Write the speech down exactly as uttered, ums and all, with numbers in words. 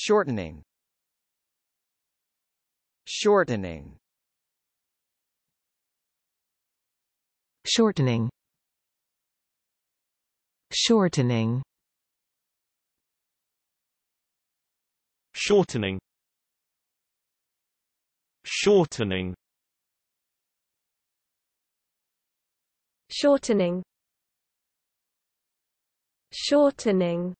Shortening. Shortening. Shortening. Shortening. Shortening. Shortening. Shortening. Shortening.